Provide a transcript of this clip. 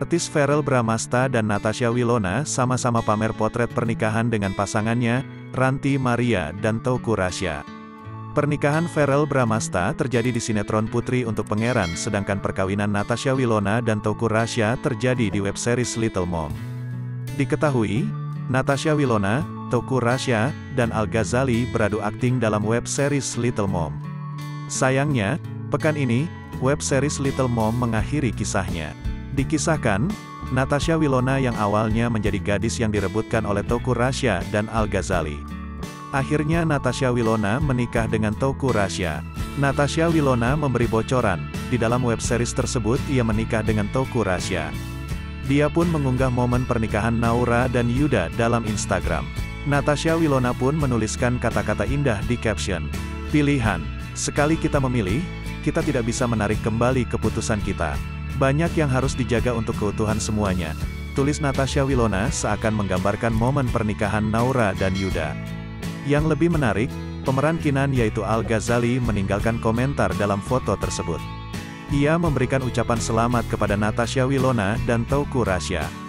Artis Verrell Bramasta dan Natasha Wilona sama-sama pamer potret pernikahan dengan pasangannya, Ranty Maria dan Teuku Rassya. Pernikahan Verrell Bramasta terjadi di sinetron Putri untuk Pangeran, sedangkan perkawinan Natasha Wilona dan Teuku Rassya terjadi di web series Little Mom. Diketahui, Natasha Wilona, Teuku Rassya, dan Al Ghazali beradu akting dalam web series Little Mom. Sayangnya, pekan ini, web series Little Mom mengakhiri kisahnya. Dikisahkan, Natasha Wilona yang awalnya menjadi gadis yang direbutkan oleh Teuku Rassya dan Al Ghazali. Akhirnya Natasha Wilona menikah dengan Teuku Rassya. Natasha Wilona memberi bocoran, di dalam web series tersebut ia menikah dengan Teuku Rassya. Dia pun mengunggah momen pernikahan Naura dan Yuda dalam Instagram. Natasha Wilona pun menuliskan kata-kata indah di caption. Pilihan, sekali kita memilih, kita tidak bisa menarik kembali keputusan kita. Banyak yang harus dijaga untuk keutuhan semuanya, tulis Natasha Wilona seakan menggambarkan momen pernikahan Naura dan Yuda. Yang lebih menarik, pemeran Kinan yaitu Al Ghazali meninggalkan komentar dalam foto tersebut. Ia memberikan ucapan selamat kepada Natasha Wilona dan Teuku Rassya.